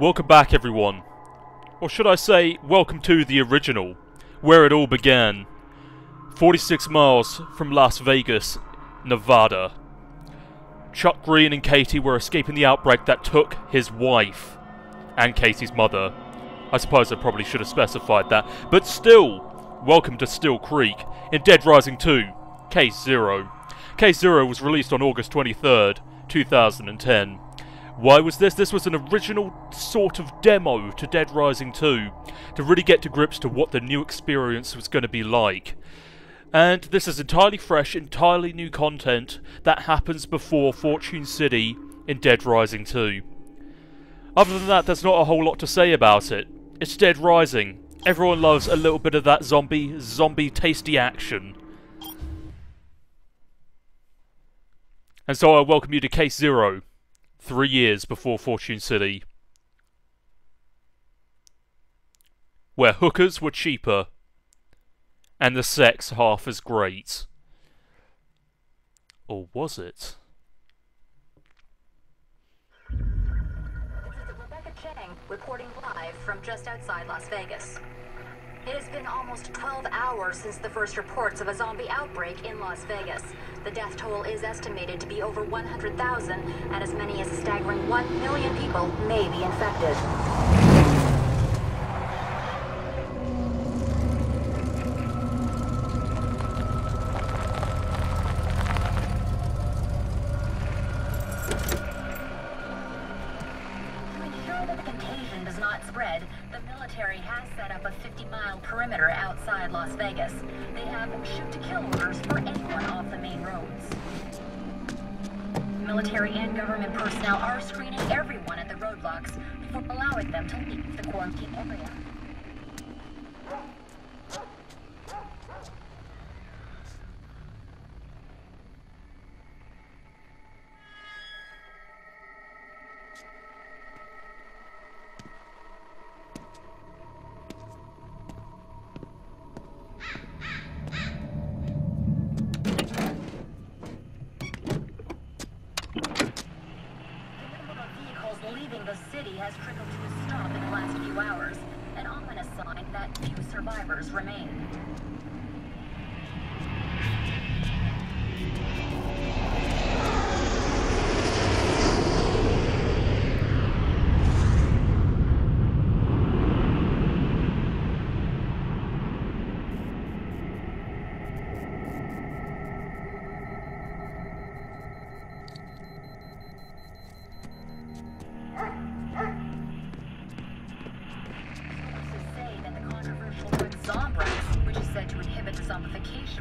Welcome back, everyone. Or should I say, welcome to the original, where it all began. 46 miles from Las Vegas, Nevada. Chuck Green and Katie were escaping the outbreak that took his wife and Katie's mother. I suppose I probably should have specified that, but still, welcome to Still Creek in Dead Rising 2, Case Zero. Case Zero was released on August 23rd, 2010. Why was this? This was an original sort of demo to Dead Rising 2, to really get to grips to what the new experience was going to be like. And this is entirely fresh, entirely new content that happens before Fortune City in Dead Rising 2. Other than that, there's not a whole lot to say about it. It's Dead Rising. Everyone loves a little bit of that zombie tasty action. And so I welcome you to Case Zero, 3 years before Fortune City, where hookers were cheaper and the sex half as great. Or was it? This is Rebecca Chang reporting live from just outside Las Vegas. It has been almost 12 hours since the first reports of a zombie outbreak in Las Vegas. The death toll is estimated to be over 100,000, and as many as a staggering 1 million people may be infected. To ensure that the contagion does not spread, the military has set up a 50-mile perimeter outside Las Vegas. They have shoot-to-kill orders for anyone off the main roads. Military and government personnel are screening everyone at the roadblocks before allowing them to leave the quarantine area.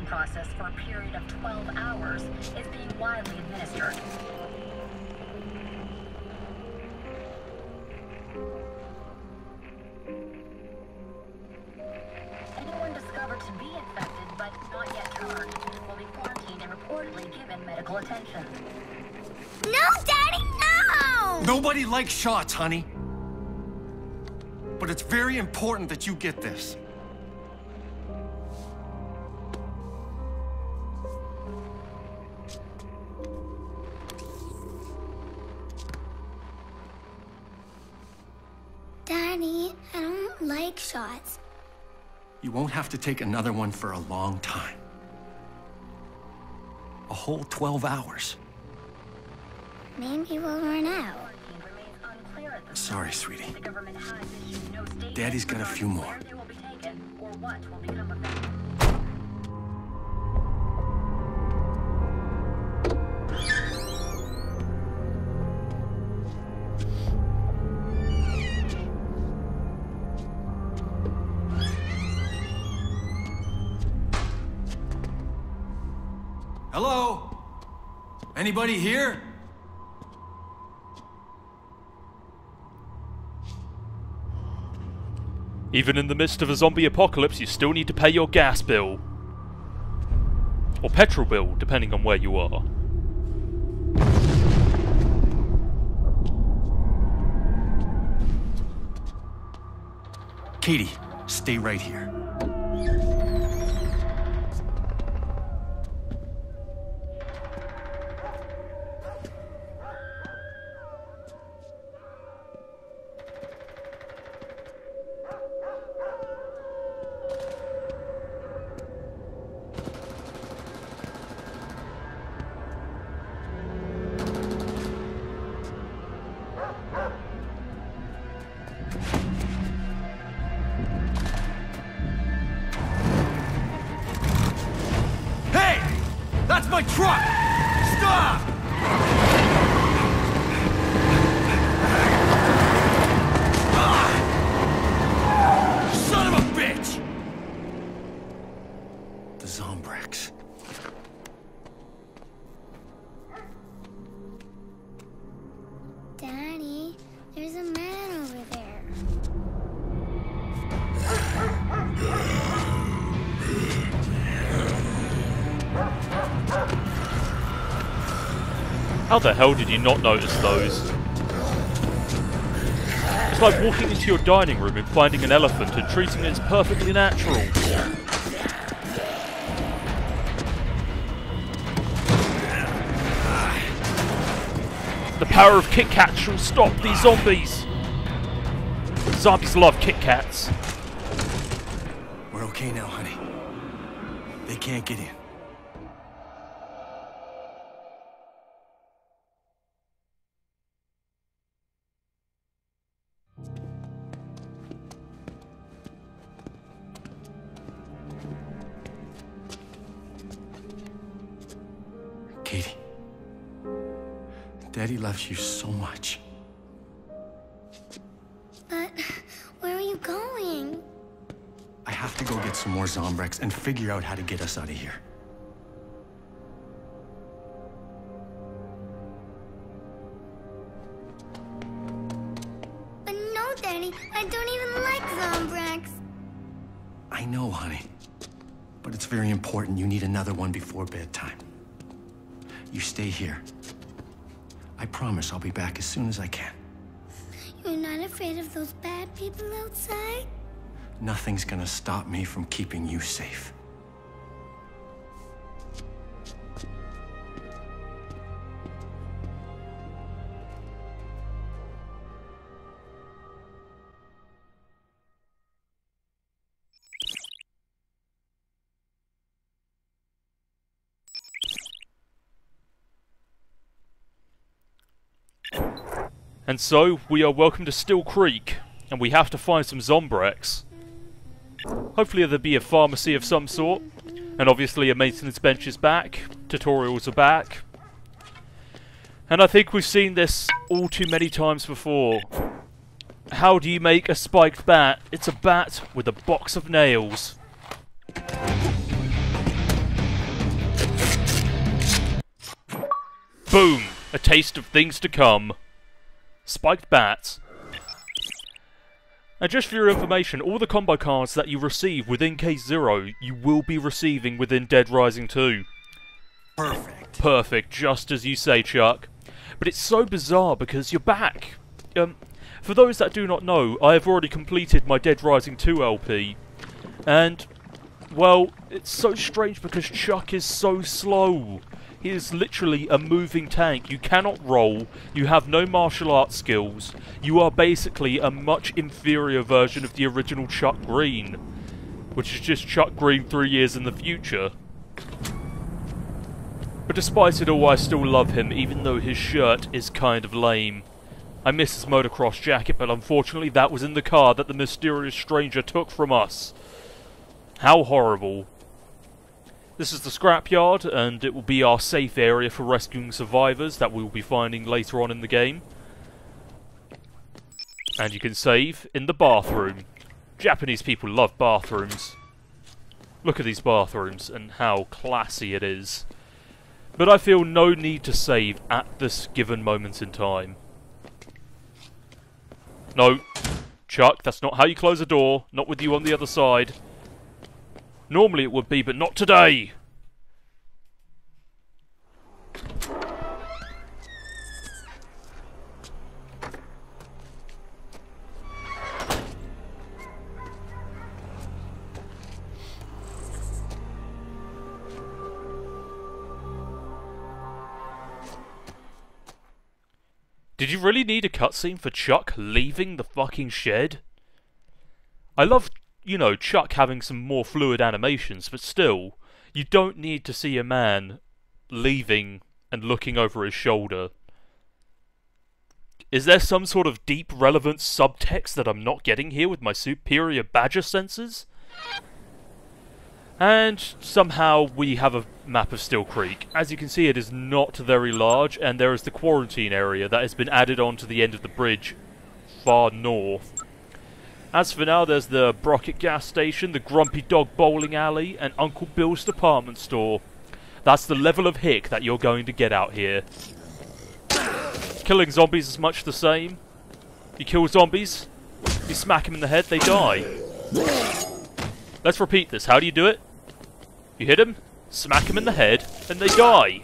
Process for a period of 12 hours is being widely administered. Anyone discovered to be infected but not yet cured will be quarantined and reportedly given medical attention. No, Daddy, no! Nobody likes shots, honey. But it's very important that you get this. Shots. You won't have to take another one for a long time. A whole 12 hours. Maybe we'll run out. Sorry, sweetie. Daddy's got a few more. Hello? Anybody here? Even in the midst of a zombie apocalypse, you still need to pay your gas bill. Or petrol bill, depending on where you are. Katie, stay right here. How the hell did you not notice those? It's like walking into your dining room and finding an elephant and treating it as perfectly natural. The power of Kit Kat shall stop these zombies! Zombies love Kit Kats. We're okay now, honey. They can't get in. Daddy loves you so much. But where are you going? I have to go get some more Zombrex and figure out how to get us out of here. But no, Daddy, I don't even like Zombrex. I know, honey. But it's very important. You need another one before bedtime. You stay here. I promise I'll be back as soon as I can. You're not afraid of those bad people outside? Nothing's gonna stop me from keeping you safe. And so, we are welcome to Still Creek, and we have to find some Zombrex. Hopefully there'll be a pharmacy of some sort, and obviously a maintenance bench is back, tutorials are back. And I think we've seen this all too many times before. How do you make a spiked bat? It's a bat with a box of nails. Boom! A taste of things to come. Spiked bats. And just for your information, all the combo cards that you receive within Case Zero, you will be receiving within Dead Rising 2. Perfect. Perfect, just as you say, Chuck. But it's so bizarre because you're back. For those that do not know, I have already completed my Dead Rising 2 LP. And, well, it's so strange because Chuck is so slow. He is literally a moving tank. You cannot roll, you have no martial arts skills, you are basically a much inferior version of the original Chuck Green, which is just Chuck Green 3 years in the future. But despite it all, I still love him, even though his shirt is kind of lame. I miss his motocross jacket, but unfortunately that was in the car that the mysterious stranger took from us. How horrible. This is the scrapyard, and it will be our safe area for rescuing survivors that we will be finding later on in the game. And you can save in the bathroom. Japanese people love bathrooms. Look at these bathrooms and how classy it is. But I feel no need to save at this given moment in time. No, Chuck, that's not how you close a door, not with you on the other side. Normally it would be, but not today! Did you really need a cutscene for Chuck leaving the fucking shed? I love... you know, Chuck having some more fluid animations, but still, you don't need to see a man leaving and looking over his shoulder. Is there some sort of deep, relevant subtext that I'm not getting here with my superior badger senses? And somehow we have a map of Still Creek. As you can see, it is not very large, and there is the quarantine area that has been added on to the end of the bridge far north. As for now, there's the Brockett gas station, the Grumpy Dog bowling alley, and Uncle Bill's department store. That's the level of hick that you're going to get out here. Killing zombies is much the same. You kill zombies, you smack them in the head, they die. Let's repeat this. How do you do it? You hit them, smack them in the head, and they die.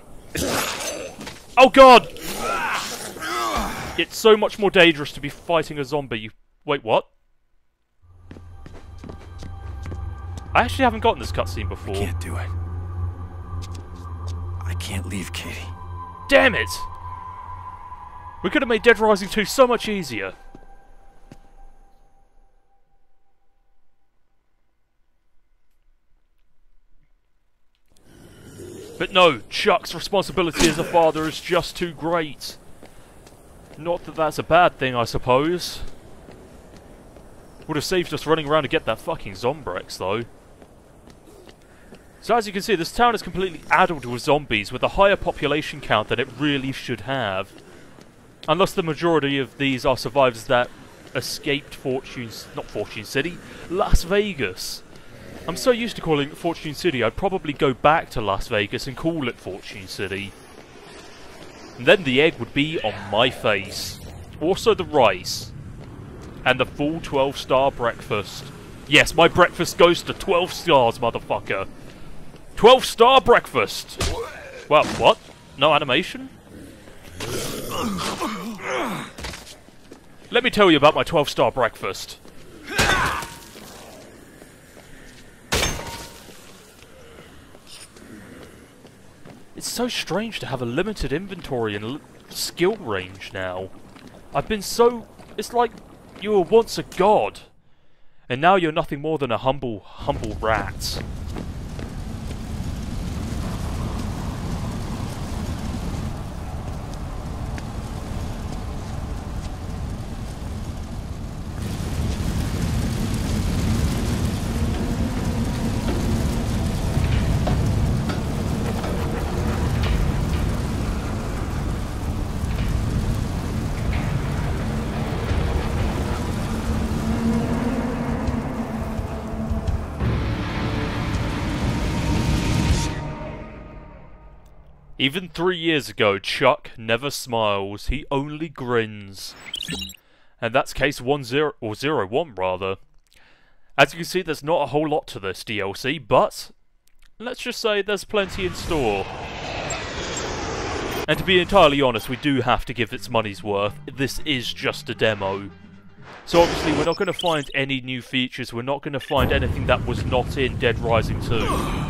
Oh god! It's so much more dangerous to be fighting a zombie. You... Wait, what? I actually haven't gotten this cutscene before. I can't do it. I can't leave Katie. Damn it! We could have made Dead Rising 2 so much easier. But no, Chuck's responsibility as a father is just too great. Not that that's a bad thing, I suppose. Would have saved us running around to get that fucking Zombrex, though. So as you can see, this town is completely addled with zombies, with a higher population count than it really should have. Unless the majority of these are survivors that escaped not Fortune City, Las Vegas. I'm so used to calling it Fortune City, I'd probably go back to Las Vegas and call it Fortune City. And then the egg would be on my face. Also the rice. And the full 12-star breakfast. Yes, my breakfast goes to 12 stars, motherfucker. 12-star breakfast! Well, what? No animation? Let me tell you about my 12-star breakfast. It's so strange to have a limited inventory and skill range now. I've been so... It's like you were once a god. And now you're nothing more than a humble rat. Even 3 years ago, Chuck never smiles, he only grins. And that's case 01 rather. As you can see, there's not a whole lot to this DLC, but let's just say there's plenty in store. And to be entirely honest, we do have to give its money's worth. This is just a demo. So obviously we're not going to find any new features, we're not going to find anything that was not in Dead Rising 2.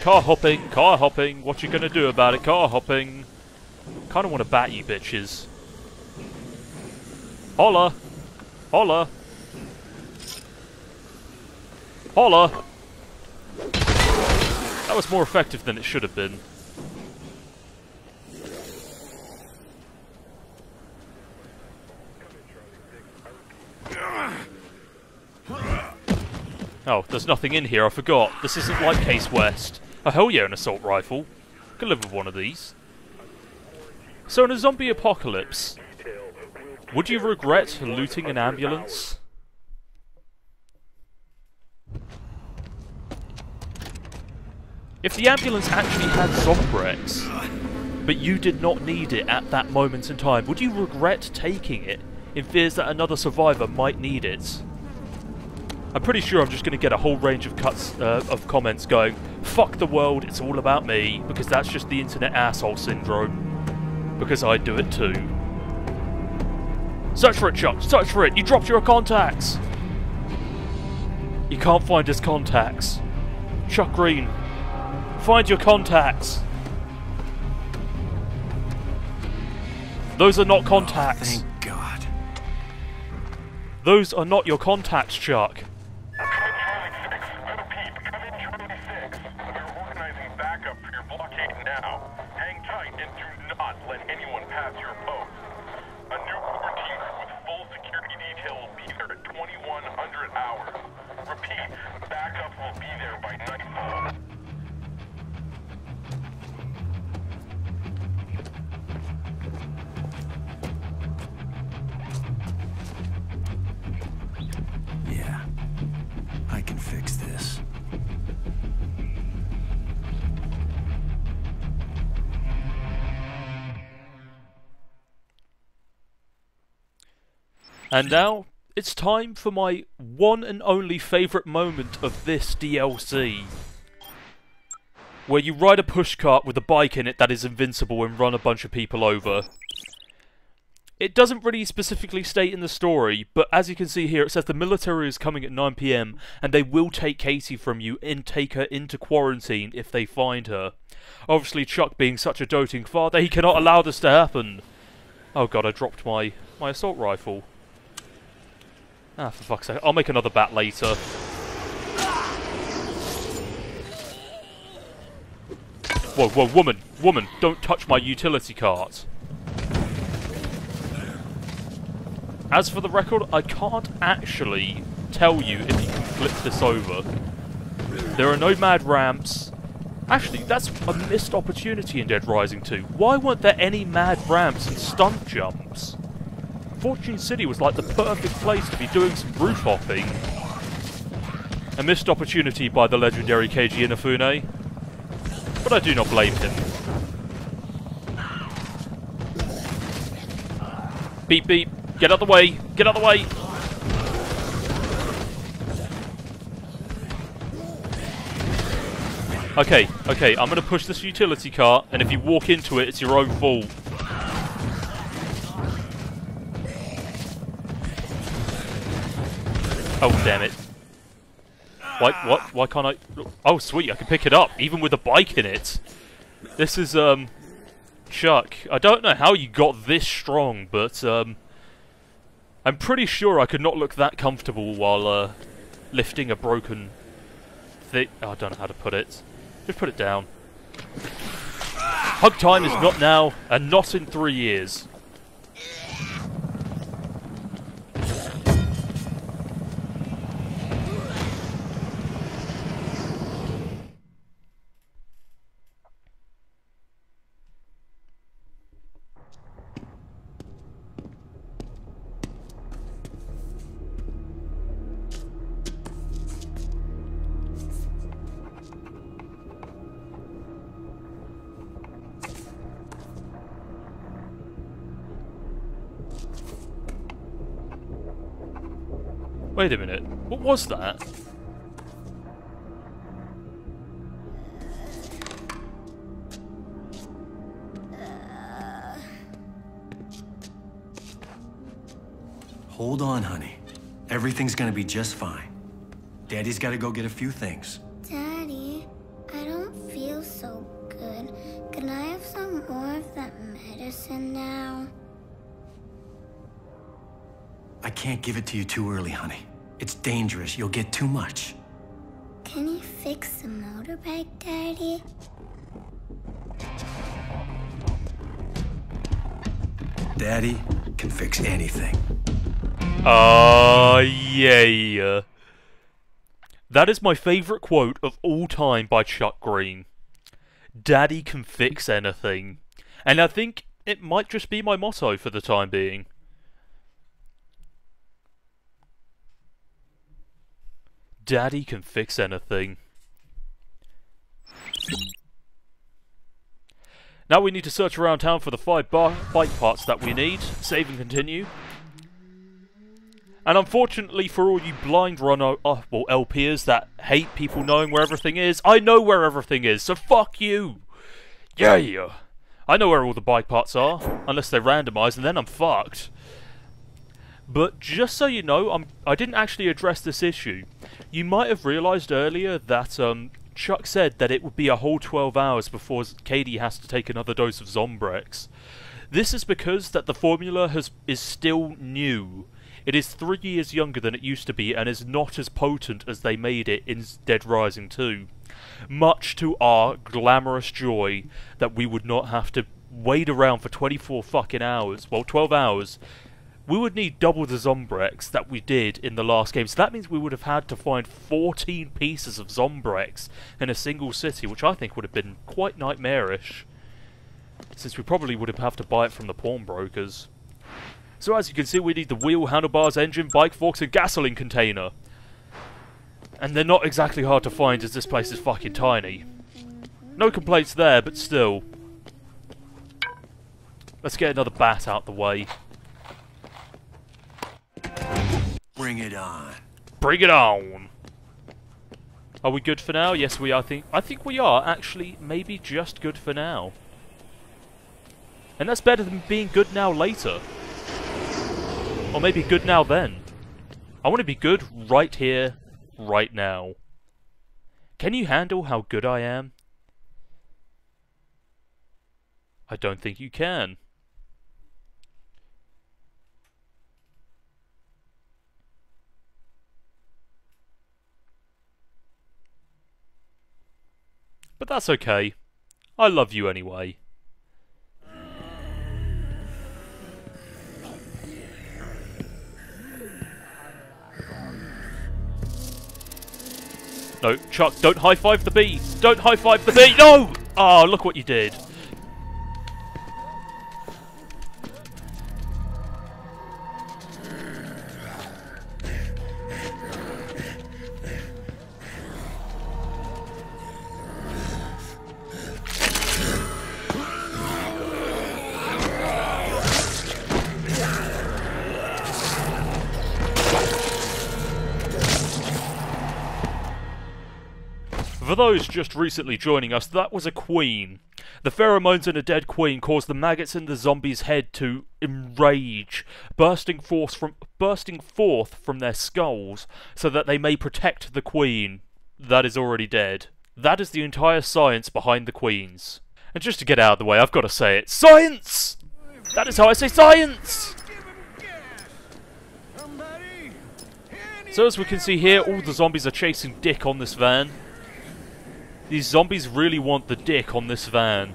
Car hopping, what you gonna do about it? Car hopping. Kinda wanna bat you bitches. Holla! Holla! Holla! That was more effective than it should have been. Oh, there's nothing in here, I forgot. This isn't like Case West. Oh, hell yeah, an assault rifle. Could live with one of these. So in a zombie apocalypse, would you regret looting an ambulance? If the ambulance actually had Zombrex, but you did not need it at that moment in time, would you regret taking it in fears that another survivor might need it? I'm pretty sure I'm just going to get a whole range of comments going, fuck the world, it's all about me, because that's just the internet asshole syndrome. Because I do it too. Search for it, Chuck! Search for it! You dropped your contacts! You can't find his contacts. Chuck Green, find your contacts! Those are not contacts! Oh, thank God. Those are not your contacts, Chuck. And now, it's time for my one and only favourite moment of this DLC. where you ride a pushcart with a bike in it that is invincible and run a bunch of people over. It doesn't really specifically state in the story, but as you can see here, it says the military is coming at 9 PM and they will take Katie from you and take her into quarantine if they find her. Obviously, Chuck being such a doting father, he cannot allow this to happen. Oh god, I dropped my assault rifle. Ah, for fuck's sake. I'll make another bat later. Whoa, whoa, woman! Woman, don't touch my utility cart. As for the record, I can't actually tell you if you can flip this over. There are no mad ramps. Actually, that's a missed opportunity in Dead Rising 2. Why weren't there any mad ramps and stunt jumps? Fortune City was like the perfect place to be doing some roof hopping. A missed opportunity by the legendary Keiji Inafune. But I do not blame him. Beep beep. Get out of the way! Get out of the way! Okay, okay, I'm gonna push this utility cart, and if you walk into it, it's your own fault. Oh, damn it. Why, what? Why can't I... Oh, sweet, I can pick it up, even with a bike in it. This is, Chuck, I don't know how you got this strong, but, I'm pretty sure I could not look that comfortable while lifting a broken thing. Oh, I don't know how to put it. Just put it down. Hug time is not now, and not in 3 years. Wait a minute, what was that? Hold on, honey. Everything's gonna be just fine. Daddy's gotta go get a few things. Daddy, I don't feel so good. Can I have some more of that medicine now? I can't give it to you too early, honey. It's dangerous. You'll get too much. Can you fix the motorbike, Daddy? Daddy can fix anything. Yeah. That is my favorite quote of all time by Chuck Green. Daddy can fix anything. And I think it might just be my motto for the time being. Daddy can fix anything. Now we need to search around town for the 5 bike parts that we need. Save and continue. And unfortunately for all you blind runner, well, LPers that hate people knowing where everything is, I know where everything is, so fuck you! Yeah! I know where all the bike parts are, unless they're randomised, and then I'm fucked. But just so you know, I didn't actually address this issue. You might have realised earlier that Chuck said that it would be a whole 12 hours before Katie has to take another dose of Zombrex. This is because that the formula is still new. It is 3 years younger than it used to be and is not as potent as they made it in Dead Rising 2. Much to our glamorous joy that we would not have to wait around for 24 fucking hours, well 12 hours, we would need double the Zombrex that we did in the last game, so that means we would have had to find 14 pieces of Zombrex in a single city, which I think would have been quite nightmarish, since we probably would have to buy it from the pawnbrokers. So as you can see, we need the wheel, handlebars, engine, bike forks, and gasoline container. And they're not exactly hard to find, as this place is fucking tiny. No complaints there, but still. Let's get another bat out the way. Bring it on. Bring it on. Are we good for now? Yes, we are. I think we are actually maybe just good for now. And that's better than being good now later. Or maybe good now then. I want to be good right here, right now. Can you handle how good I am? I don't think you can. But that's okay. I love you anyway. No, Chuck, don't high-five the bee! Don't high-five the bee! No! Oh, look what you did. For those just recently joining us, that was a queen. The pheromones in a dead queen caused the maggots in the zombie's head to enrage, bursting forth from their skulls, so that they may protect the queen that is already dead. That is the entire science behind the queens. And just to get out of the way, I've got to say it. Science! That is how I say science! So as we can see here, all the zombies are chasing Dick on this van. These zombies really want the dick on this van.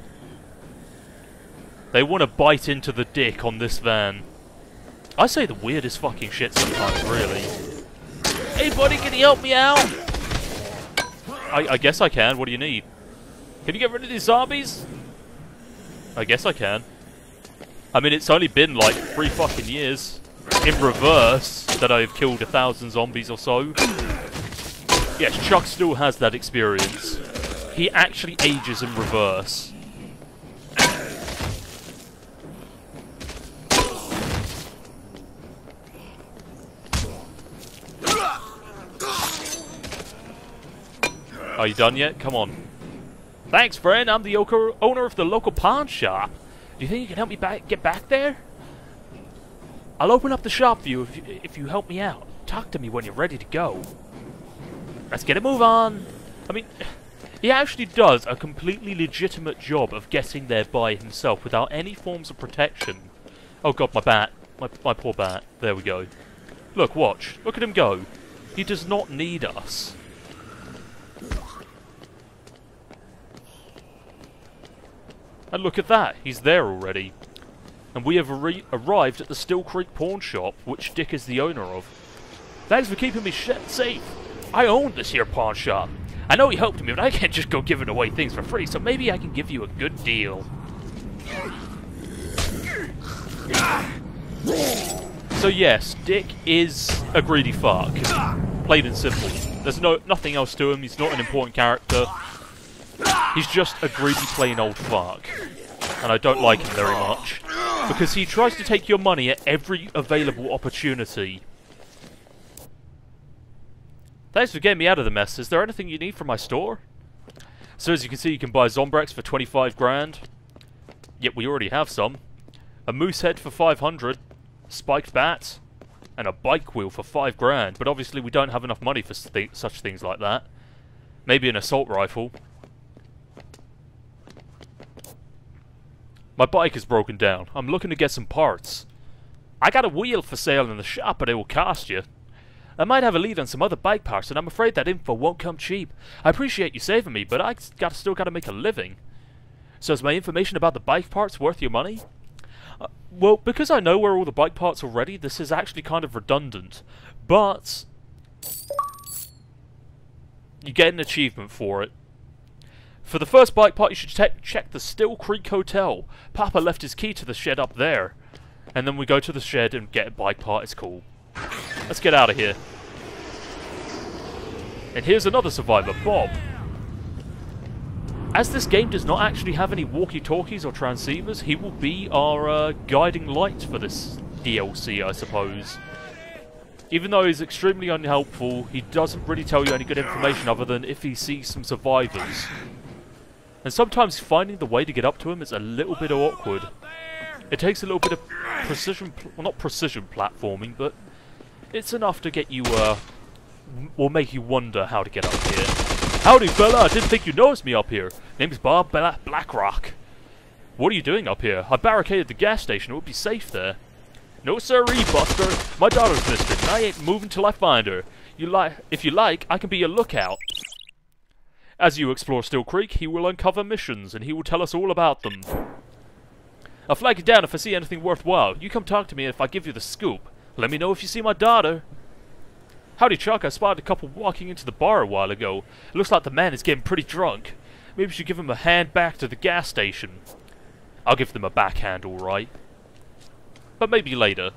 They want to bite into the dick on this van. I say the weirdest fucking shit sometimes, really. Hey buddy, can you help me out? I guess I can, what do you need? Can you get rid of these zombies? I guess I can. I mean, it's only been like 3 fucking years in reverse that I've killed 1,000 zombies or so. Yes, Chuck still has that experience. He actually ages in reverse. Are you done yet? Come on. Thanks, friend. I'm the owner of the local pawn shop. Do you think you can help me get back there? I'll open up the shop for you if you help me out. Talk to me when you're ready to go. Let's get a move on. I mean, he actually does a completely legitimate job of getting there by himself without any forms of protection. Oh god, my bat. My poor bat. There we go. Look, watch. Look at him go. He does not need us. And look at that. He's there already. And we have arrived at the Still Creek pawn shop, which Dick is the owner of. Thanks for keeping me safe. I own this here pawn shop. I know you helped me, but I can't just go giving away things for free, so maybe I can give you a good deal. So yes, Dick is a greedy fuck. Plain and simple. There's nothing else to him, he's not an important character. He's just a greedy plain old fuck. And I don't like him very much. Because he tries to take your money at every available opportunity. Thanks for getting me out of the mess. Is there anything you need from my store? So as you can see, you can buy Zombrex for 25 grand. Yep, we already have some. A moose head for 500, spiked bats, and a bike wheel for 5 grand. But obviously we don't have enough money for such things like that. Maybe an assault rifle. My bike is broken down. I'm looking to get some parts. I got a wheel for sale in the shop, but it will cost you. I might have a lead on some other bike parts, and I'm afraid that info won't come cheap. I appreciate you saving me, but I still gotta make a living. So is my information about the bike parts worth your money? Well, because I know where all the bike parts already, this is actually kind of redundant. But you get an achievement for it. For the first bike part, you should check the Still Creek Hotel. Papa left his key to the shed up there. And then we go to the shed and get a bike part. It's cool. Let's get out of here. And here's another survivor, Bob. As this game does not actually have any walkie-talkies or transceivers, he will be our guiding light for this DLC, I suppose. Even though he's extremely unhelpful, he doesn't really tell you any good information other than if he sees some survivors. And sometimes finding the way to get up to him is a little bit awkward. It takes a little bit of precision, well, not precision platforming, but it's enough to get you, or make you wonder how to get up here. Howdy, fella! I didn't think you noticed me up here. Name's Bob Blackrock. What are you doing up here? I barricaded the gas station. It would be safe there. No siree, Buster. My daughter's missing, and I ain't moving till I find her. If you like, I can be a lookout. As you explore Still Creek, he will uncover missions, and he will tell us all about them. I'll flag you down if I see anything worthwhile. You come talk to me if I give you the scoop. Let me know if you see my daughter. Howdy, Chuck. I spotted a couple walking into the bar a while ago. It looks like the man is getting pretty drunk. Maybe we should give him a hand back to the gas station. I'll give them a backhand, all right. But maybe later.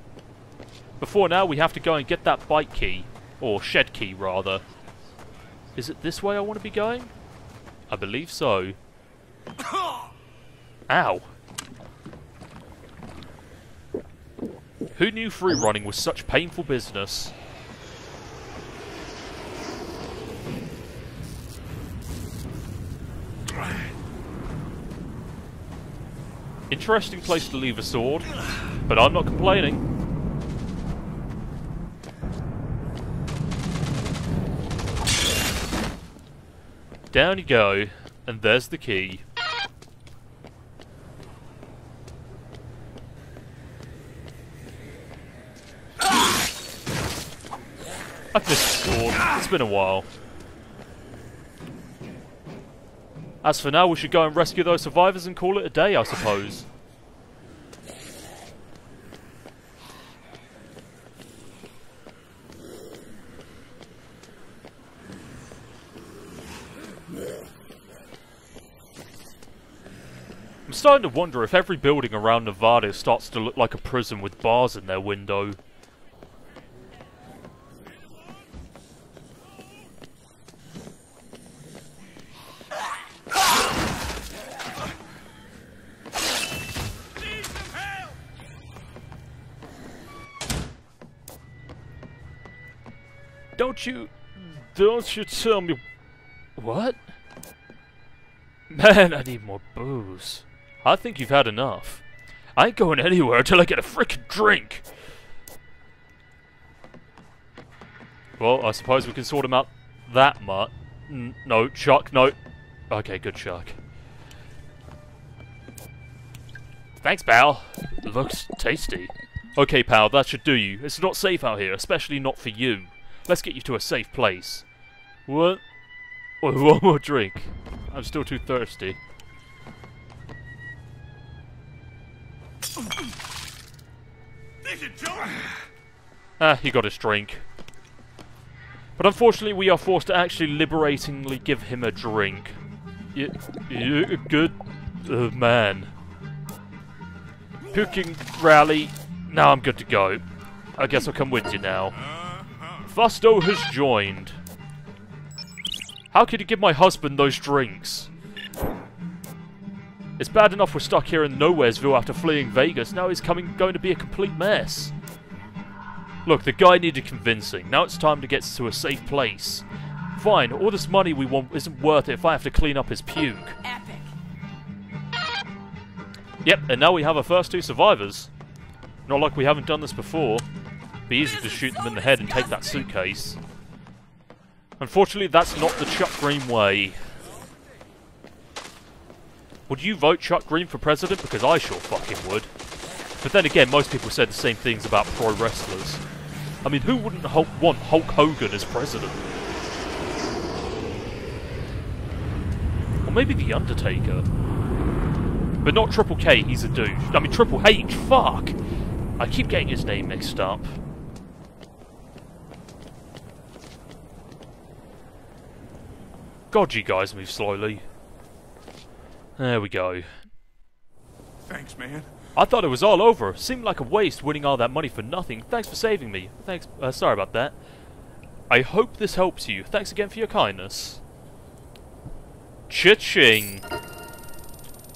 Before now, we have to go and get that bike key. Or shed key, rather. Is it this way I want to be going? I believe so. Ow. Who knew free running was such painful business? Interesting place to leave a sword, but I'm not complaining. Down you go, and there's the key. I've missed the sword, it's been a while. As for now, we should go and rescue those survivors and call it a day, I suppose. I'm starting to wonder if every building around Nevada starts to look like a prison with bars in their window. Don't you tell me... What? Man, I need more booze. I think you've had enough. I ain't going anywhere until I get a frickin' drink! Well, I suppose we can sort him out that much. No, Chuck, no. Okay, good Chuck. Thanks, pal. Looks tasty. Okay, pal, that should do you. It's not safe out here, especially not for you. Let's get you to a safe place. What? Oh, one more drink. I'm still too thirsty. Ah, he got his drink. But unfortunately, we are forced to actually liberatingly give him a drink. You good man. Cooking rally. Now I'm good to go. I guess I'll come with you now. Busto has joined. How could you give my husband those drinks? It's bad enough we're stuck here in Nowheresville after fleeing Vegas. Now he's going to be a complete mess. Look, the guy needed convincing. Now it's time to get to a safe place. Fine, all this money we want isn't worth it if I have to clean up his puke. Epic. Yep, and now we have our first two survivors. Not like we haven't done this before. Be easy to shoot them in the head and take that suitcase. Unfortunately, that's not the Chuck Green way. Would you vote Chuck Green for president? Because I sure fucking would. But then again, most people said the same things about pro wrestlers. I mean, who wouldn't want Hulk Hogan as president? Or maybe The Undertaker. But not Triple K, he's a douche. I mean, Triple H, fuck! I keep getting his name mixed up. God, you guys move slowly. There we go. Thanks, man. I thought it was all over. Seemed like a waste winning all that money for nothing. Thanks for saving me. Thanks. Sorry about that. I hope this helps you. Thanks again for your kindness. Cha-ching.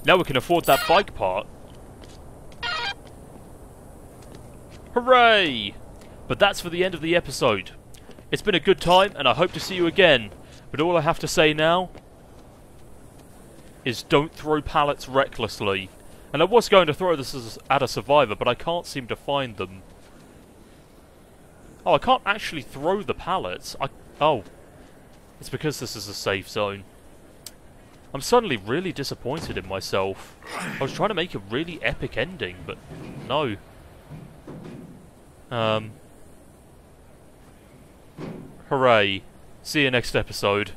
Now we can afford that bike part. Hooray! But that's for the end of the episode. It's been a good time, and I hope to see you again. But all I have to say now is don't throw pallets recklessly. And I was going to throw this at a survivor, but I can't seem to find them. Oh, I can't actually throw the pallets. Oh. It's because this is a safe zone. I'm suddenly really disappointed in myself. I was trying to make a really epic ending, but no. Hooray. See you next episode.